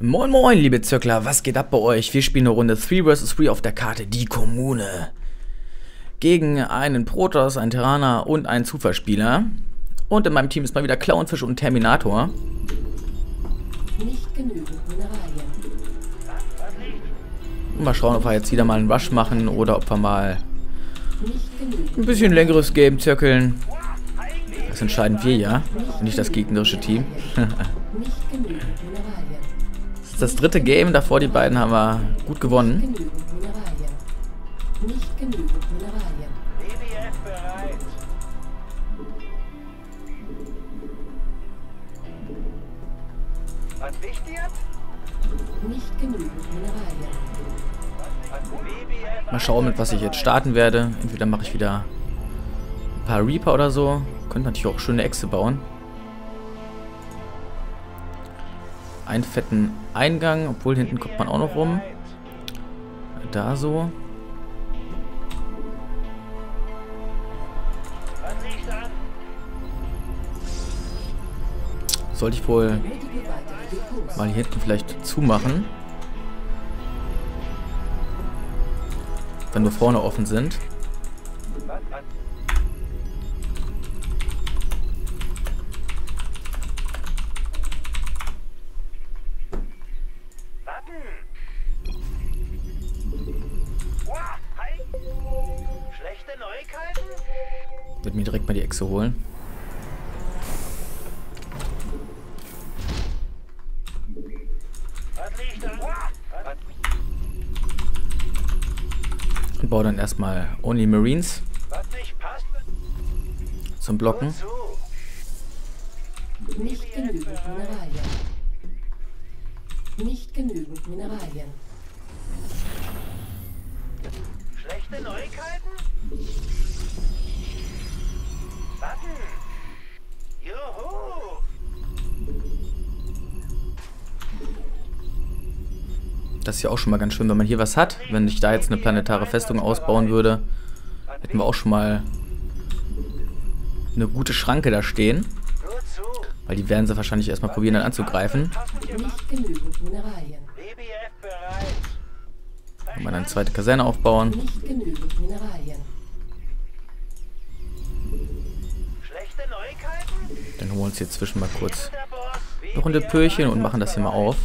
Moin moin liebe Zirkler, was geht ab bei euch? Wir spielen eine Runde 3 vs 3 auf der Karte Die Kommune. Gegen einen Protoss, einen Terraner und einen Zufallspieler. Und in meinem Team ist mal wieder Clownfisch und Terminator. Nicht genügend Mineralien. Mal schauen, ob wir jetzt wieder mal einen Rush machen oder ob wir mal ein bisschen längeres Game zirkeln. Das entscheiden wir ja, nicht das gegnerische Team. Das dritte Game, davor die beiden haben wir gut gewonnen. Nicht genügend Mineralien. BBF bereit. Was wisst ihr? Nicht genügend Mineralien. Mal schauen, mit was ich jetzt starten werde. Entweder mache ich wieder ein paar Reaper oder so. Könnte natürlich auch schöne Exe bauen. Einen fetten Eingang, obwohl hinten kommt man auch noch rum. Da so. Sollte ich wohl mal hier hinten vielleicht zumachen. Wenn nur vorne offen sind. Ich werde mir direkt mal die Exe holen. Und baue dann erstmal Only Marines zum Blocken. Nicht genügend Mineralien. Nicht genügend Mineralien. Schlechte Neuigkeiten? Warten! Juhu! Das ist ja auch schon mal ganz schön, wenn man hier was hat. Wenn ich da jetzt eine planetare Festung ausbauen würde, hätten wir auch schon mal eine gute Schranke da stehen. Weil die werden sie wahrscheinlich erstmal probieren, dann anzugreifen. Nicht genügend Mineralien. BBF bereit. Kann man eine zweite Kaserne aufbauen. Nicht genügend Mineralien. Dann holen wir uns hier zwischen mal kurz eine Runde Türchen und machen das hier mal auf.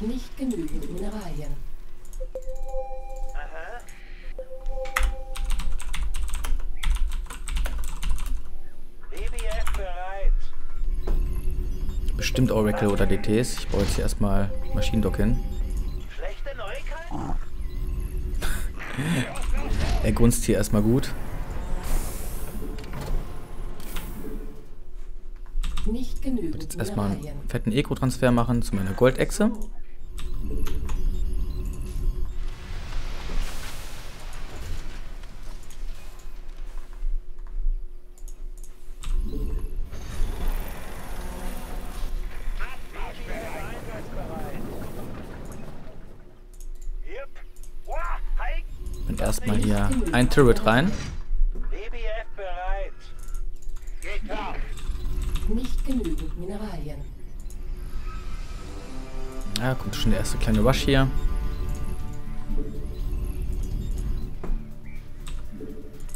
Nicht genügend Mineralien. Aha. BBF bereit. Bestimmt Oracle oder DTs. Ich baue jetzt hier erstmal Maschinen-Dock hin. Schlechte Neuigkeiten? Er grunzt hier erstmal gut. Nicht genügend. Ich werde jetzt erstmal einen fetten Eco-Transfer machen zu meiner Goldechse. Und erstmal hier ein Turret rein. Nicht genügend Mineralien. Ja, kommt schon der erste kleine Rush hier.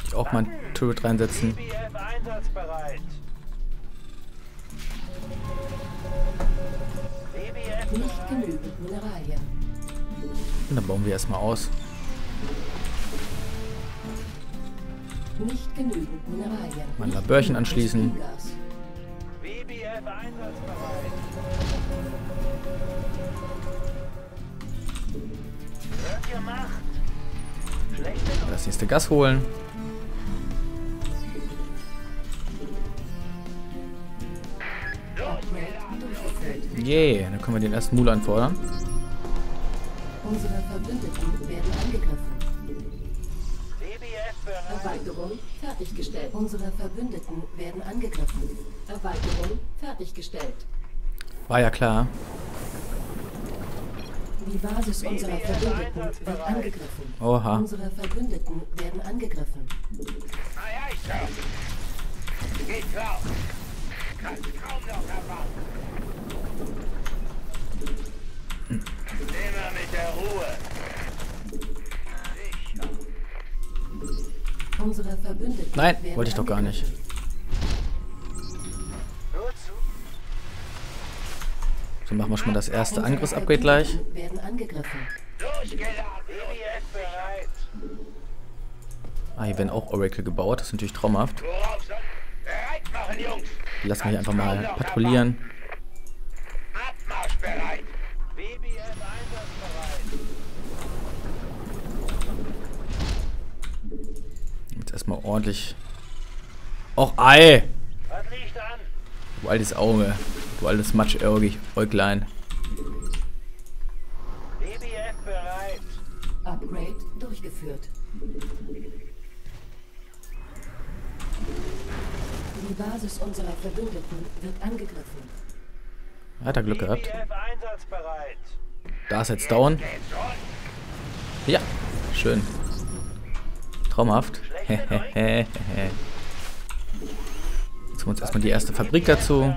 Ich auch mal ein Turret reinsetzen. BBF einsatzbereit. BBF nicht genügend Mineralien. Und dann bauen wir erstmal aus. Nicht genügend Mineralien. Mal ein Labörchen anschließen. BBF einsatzbereit. Wird gemacht. Schlechte. Das nächste Gas holen. Yeah, dann können wir den ersten Mulan fordern. Unsere Verbündeten werden angegriffen. Erweiterung fertiggestellt. Unsere Verbündeten werden angegriffen. Erweiterung fertiggestellt. War ja klar. Die Basis unserer Verbündeten wird angegriffen. Oha. Unsere Verbündeten werden angegriffen. Geht drauf. Kannst kaum noch erwarten. Nein, wollte ich doch gar nicht. So, machen wir schon mal das erste Angriffs-Upgrade gleich. Ah, hier werden auch Oracle gebaut. Das ist natürlich traumhaft. Die lassen wir hier einfach mal patrouillieren. Jetzt erstmal ordentlich. Och, ei! Du altes Auge. Du altes Matsch-Äuglein. BBF bereit. Upgrade durchgeführt. Die Basis unserer Verbündeten wird angegriffen. Hat er Glück gehabt. Da ist jetzt down. Ja, schön. Traumhaft. Jetzt holen wir uns erstmal die erste Fabrik dazu.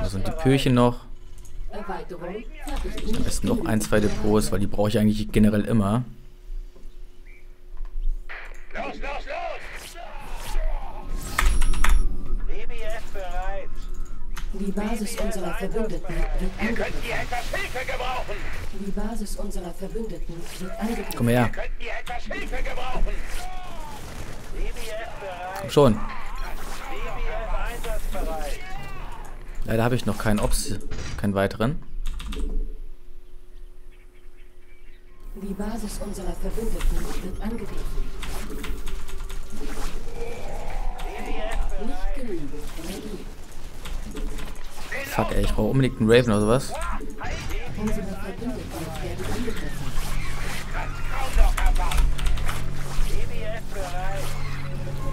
Also ein Türchen noch. Am besten noch ein, zwei Depots, weil die brauche ich eigentlich generell immer. Die Basis unserer Verbündeten wird angegriffen. Die Basis unserer Verbündeten wird angegriffen. Komm her. Komm schon. Leider habe ich noch keinen Ops, keinen weiteren. Die Basis unserer Verbündeten wird angegriffen. Nicht genügend Energie. Fuck, ey, ich brauche unbedingt einen Raven oder sowas.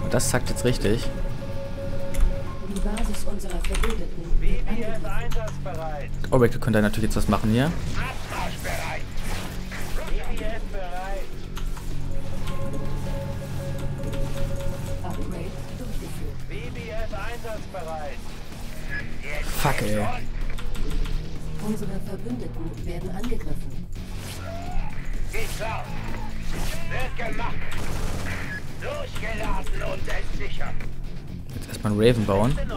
Und das zackt jetzt richtig. Oracle könnte natürlich jetzt was machen hier. Fuck, ey. Unsere Verbündeten werden angegriffen. Geht's auf! Wird gemacht! Durchgeladen und entsichert! Jetzt erstmal einen Raven bauen. Kannst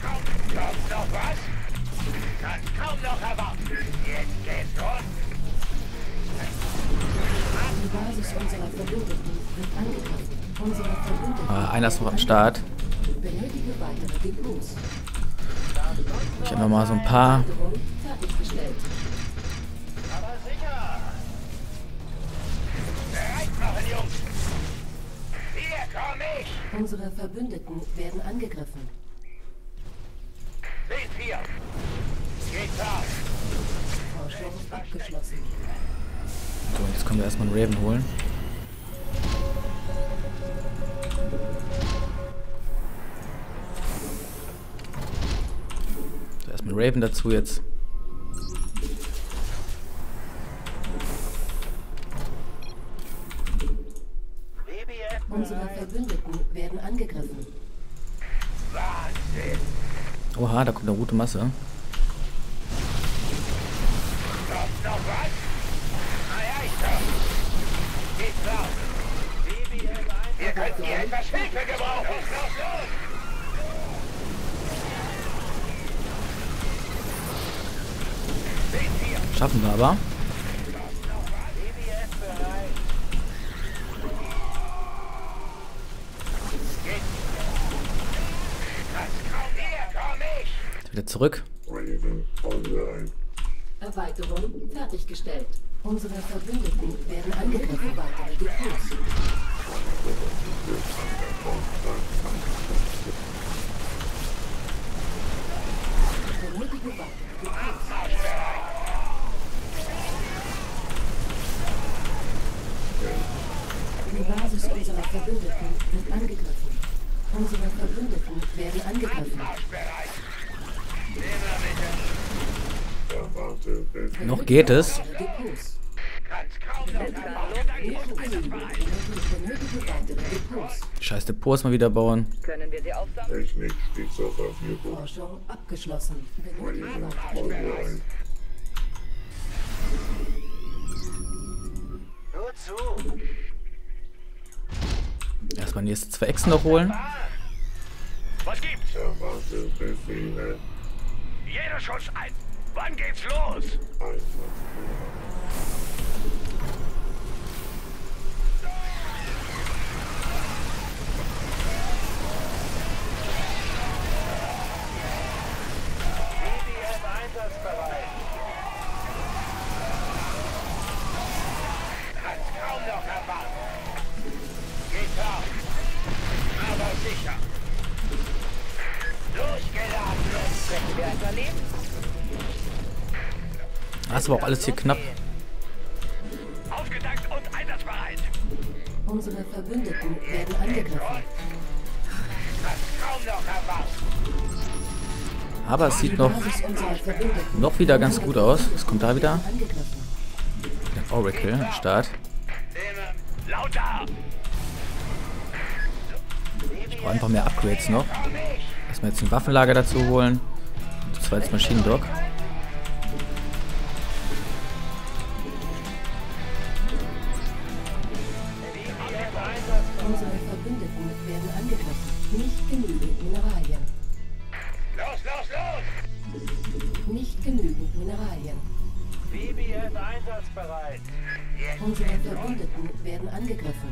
kaum noch was? Kannst kaum noch erwarten! Jetzt geht's rund! Die Basis unserer Verbündeten wird angegriffen. Unsere Verbündeten. Ah, einer ist noch am Start. Ich habe mal so ein paar. Unsere Verbündeten werden angegriffen. So, jetzt können wir erstmal einen Raven holen. Raven dazu jetzt. Unsere Verbündeten werden angegriffen. Oha, da kommt eine gute Masse. Wir könnten hier etwas Hilfe gebrauchen. Schaffen wir aber. Wieder zurück. Erweiterung fertiggestellt. Unsere Verbündeten werden angegriffen. Weitere Depots. Die Basis unserer Verbündeten wird angegriffen. Unsere Verbündeten werden angegriffen. Noch geht es. Scheiß Depots mal wieder bauen. Können wir sie aufsammeln? Technik steht zur Verfügung. Forschung abgeschlossen. Erstmal die ersten zwei Echsen noch holen. Was gibt's? Jeder Schuss ein. Wann geht's los? Das war auch alles hier knapp. Aufgedankt und einsatzbereit. Unsere Verbündeten werden angegriffen. Aber es sieht noch wieder ganz gut aus. Es kommt da wieder. Der Oracle am Start. Ich brauche einfach mehr Upgrades noch. Lass mir jetzt ein Waffenlager dazu holen. Und zwar jetzt Maschinen-Dock. Unsere Verbündeten werden angegriffen. Nicht genügend Mineralien. Los, los, los! Nicht genügend Mineralien. BBF einsatzbereit. Unsere Verbündeten werden angegriffen.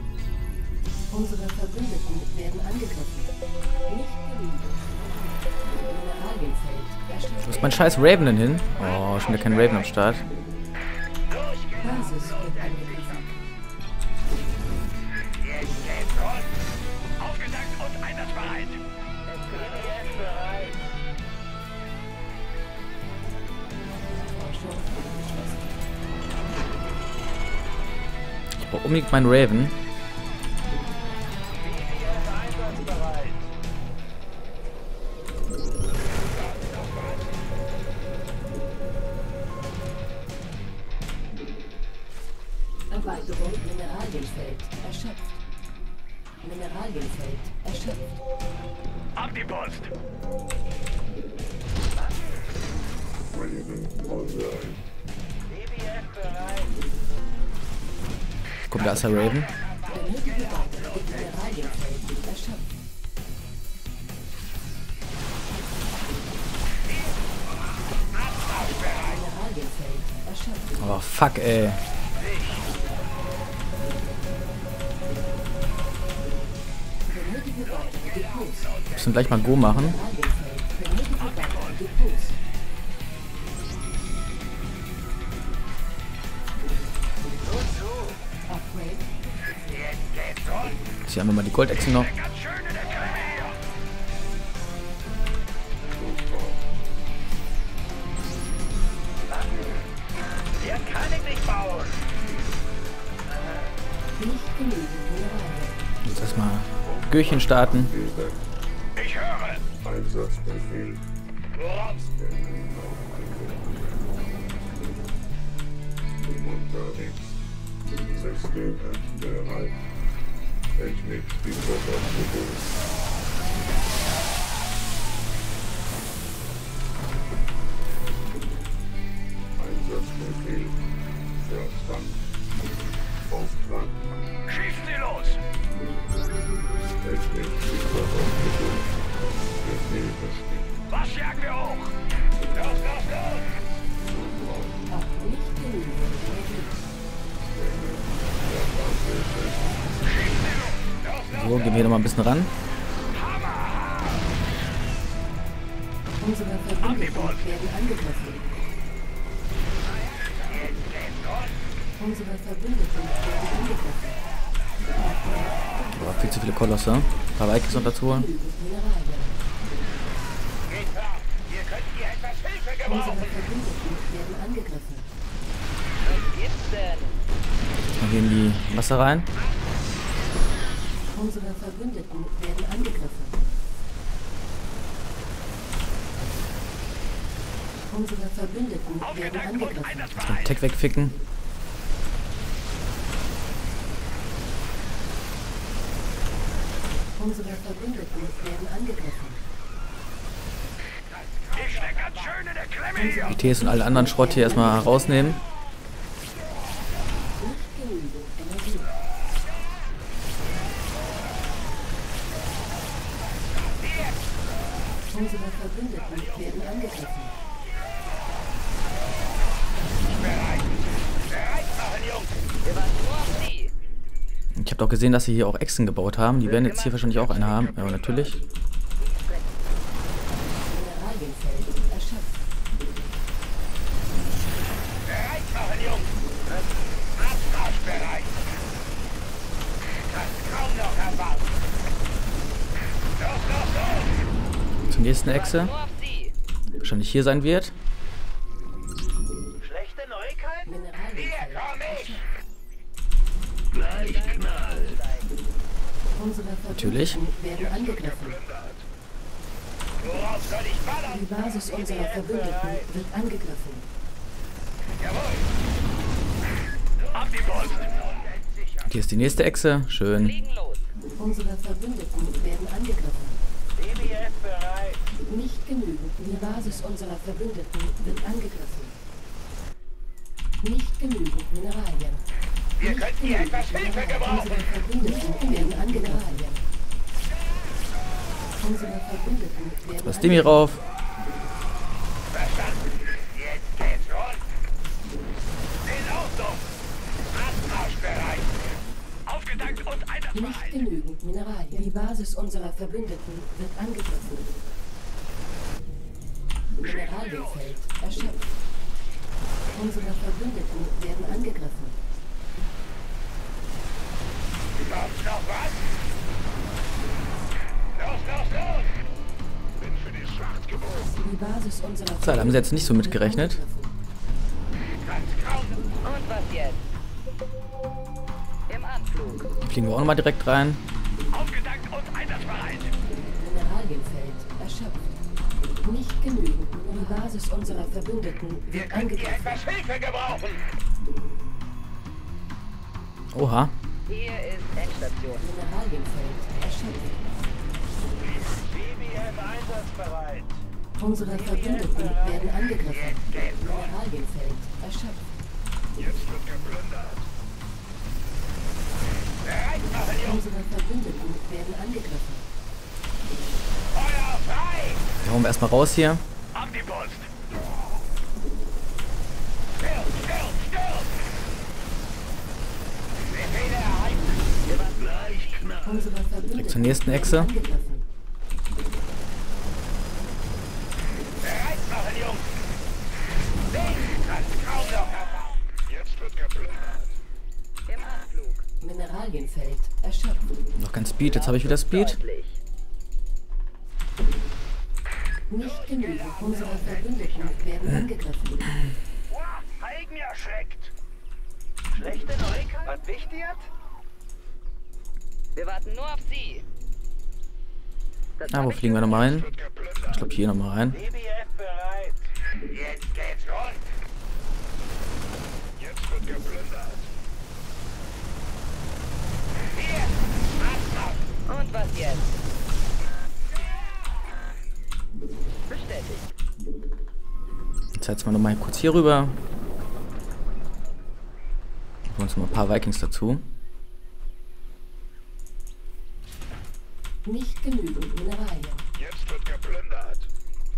Unsere Verbündeten werden angegriffen. Nicht genügend. Wo ist mein scheiß Raven denn hin? Oh, schon wieder kein Raven am Start. Basis wird angegriffen. Aufgedankt und einsatzbereit. Ich brauche unbedingt meinen Raven. Erweiterung Mineralienfeld erschöpft. Mineralienfeld erschöpft. Ab die Post! Guck, da ist der Raven. Oh fuck, ey. Müssen gleich mal Go machen. Jetzt haben wir mal die Goldechse noch. Jetzt erstmal Türchen starten. Ich höre. Einsatzbefehl. Schießen Sie los! Was jagen wir hoch? Los, los, los! So, gehen wir noch mal ein bisschen ran. Unsere Verbündeten werden angegriffen. Unsere Verbündeten werden angegriffen. Boah, viel zu viele Kolosse. Ein paar Vikings noch dazu holen. Dann gehen die Wasser rein. Unsere Verbündeten werden angegriffen. Unsere Verbündeten werden angegriffen. Jetzt den Tech wegficken. Unsere Verbündeten werden angegriffen. Ich steck ganz schön in der Klemme hier. Die DTs und alle anderen Schrott hier erstmal rausnehmen. Nicht genügend Unsere Verbündeten werden angegriffen. Bereit! Bereit machen, Jungs! Wir warten nur auf Sie! Ich habe doch gesehen, dass sie hier auch Echsen gebaut haben. Die werden jetzt hier wahrscheinlich auch eine haben. Ja, natürlich. Mineralienfeld ist erschöpft. Bereit machen, Jungs! Astrausch bereit! Kannst kaum noch erwarten! Los, los, los! Zur nächsten Exe. Wahrscheinlich hier sein wird. Schlechte Neuigkeiten? Hier komm ich! Gleich knall! Natürlich. Worauf soll ich ballern? Die Basis unserer Verbündeten wird angegriffen. Jawohl! Ab die Brust! Hier ist die nächste Exe. Schön. Unsere Verbündeten werden angegriffen. BBF bereit. Nicht genügend. Die Basis unserer Verbündeten wird angegriffen. Nicht genügend Mineralien. Wir könnten hier etwas Hilfe gebrauchen. Unsere Verbündeten werden angegriffen. Unsere Verbündeten werden. Lass dem hier rauf. Verstanden. Jetzt geht's rund. Den Ausdruck. Astrausch bereit. Nicht genügend Mineralien. Die Basis unserer Verbündeten wird angegriffen. Mineralienfeld erschöpft. Unsere Verbündeten werden angegriffen. Kommt noch was? Los, los, los! Bin für die Schlacht geboren. Die Basis unserer. Da haben sie jetzt nicht so mitgerechnet. Und was jetzt? Fliegen wir auch nochmal direkt rein. Aufgedankt und einsatzbereit. Mineralienfeld erschöpft. Nicht genügend. Die Basis unserer Verbündeten wird angegriffen. Wir etwas Hilfe gebrauchen. Oha. Hier ist Endstation. Mineralienfeld erschöpft. BBM einsatzbereit. Unsere Verbündeten werden angegriffen. Mineralienfeld erschöpft. Jetzt wird geplündert. Unsere Verbündeten werden angegriffen. Feuer frei! Hauen wir erstmal raus hier. Ab die Post! Stirb, stirb, stirb! Direkt zur nächsten Echse. Bereit machen, Jungs! Den kannst kaum noch erfahren! Jetzt wird geplündert. Im Anflug. Mineralienfeld erschöpft. Noch kein Speed, jetzt habe ich wieder Speed. Nicht genügend unserer Verbündeten werden angegriffen. Eigen erschreckt. Schlechte Neuigkeit. Was wichtig hat? Wir warten nur auf Sie. Wo fliegen wir nochmal hin? Ich glaube hier nochmal rein. BBF bereit. Jetzt geht's rund. Jetzt wird geplündert. Und was jetzt? Bestätigt. Jetzt setzen wir nochmal kurz hier rüber. Wir holen uns noch ein paar Vikings dazu. Nicht genügend Mineralien. Jetzt wird geplündert.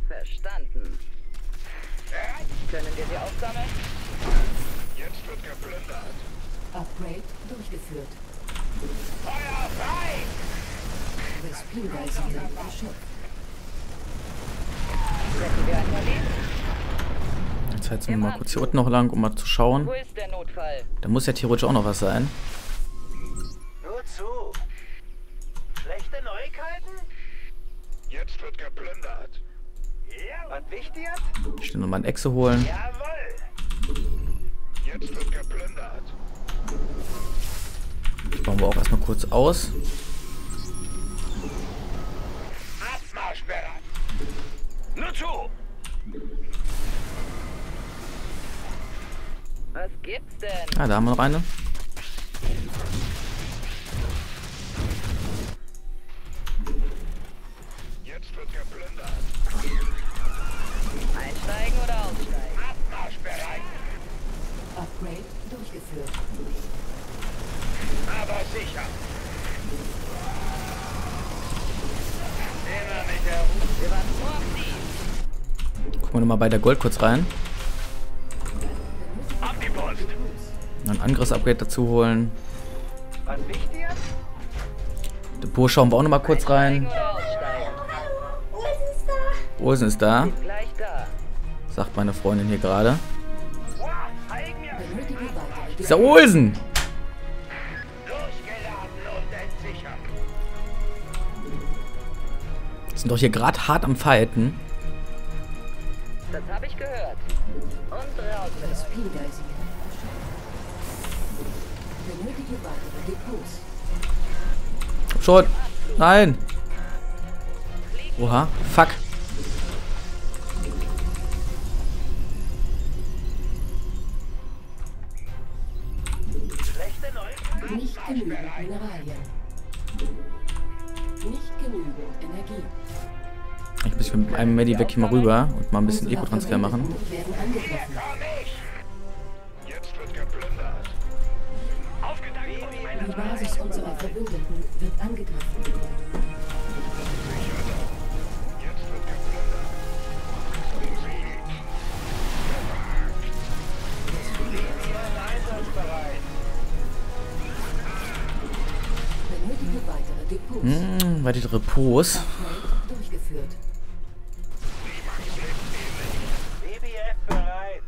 Verstanden. Können wir sie aufsammeln? Jetzt wird geplündert. Upgrade durchgeführt. Feuer frei! Das Spielgeist wird erschöpft. Jetzt heizen wir mal kurz hier unten noch lang, um mal zu schauen. Da muss ja theoretisch auch noch was sein. Nur zu. Schlechte Neuigkeiten? Jetzt wird geplündert. Was wichtig ist? Ich will nochmal eine Echse holen. Jawohl! Jetzt wird geplündert. Das bauen wir auch erstmal kurz aus. Nur zu! Was gibt's denn? Ah, da haben wir noch eine. Jetzt wird geplündert. Einsteigen oder aussteigen? Abmarsch bereit. Upgrade durchgeführt. Aber sicher. Immer mit der Ruhe. Gucken wir nochmal bei der Gold kurz rein. Ein Angriffs-Upgrade dazu holen. Depot schauen wir auch nochmal kurz rein. Olsen ist da. Sagt meine Freundin hier gerade. Dieser Olsen! Sind doch hier gerade hart am Fighten. Das habe ich gehört. Und schon. Nein. Oha. Fuck. Nicht genügend Mineralien. Nicht genügend Energie. Ich muss mit einem Medivac hier mal rüber und mal ein bisschen Eco-Transfer machen. Die Basis unserer Verbündeten wird angegriffen. Benötige weitere Depots. Weitere Depots. Durchgeführt. BBF bereit.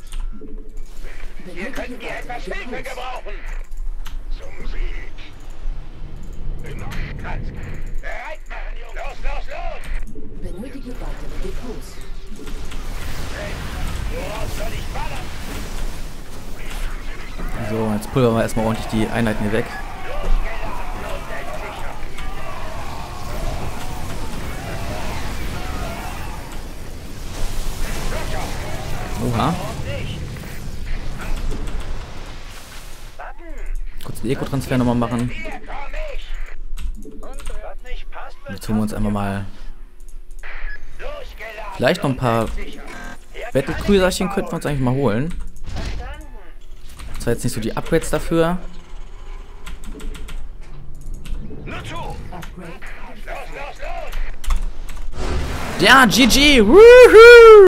Hier könnt ihr etwas Hilfe gebrauchen. Zum Sieg. Bereit machen, Jungs. Los, los, los. Benötige weitere Depots. Worauf soll ich ballern? So, jetzt pulvern wir erstmal ordentlich die Einheiten hier weg. Oha. Kurz den Eco-Transfer nochmal machen. Jetzt holen wir uns einfach mal vielleicht noch ein paar Battle-Cruiserchen könnten wir uns eigentlich mal holen. Zwar jetzt nicht so die Upgrades dafür. Ja, GG! Woohoo!